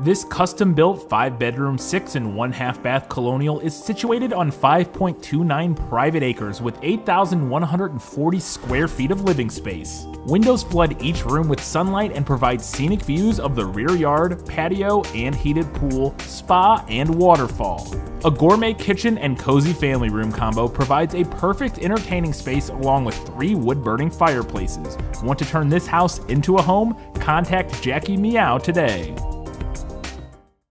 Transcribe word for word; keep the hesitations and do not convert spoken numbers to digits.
This custom-built five-bedroom, six and one half bath colonial is situated on five point two nine private acres with eight thousand one hundred forty square feet of living space. Windows flood each room with sunlight and provide scenic views of the rear yard, patio, and heated pool, spa, and waterfall. A gourmet kitchen and cozy family room combo provides a perfect entertaining space along with three wood-burning fireplaces. Want to turn this house into a home? Contact Jackie Miao today.